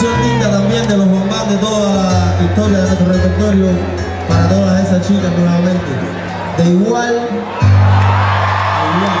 canción linda también de los bombas de toda la historia de nuestro repertorio para todas esas chicas nuevamente. De igual a igual.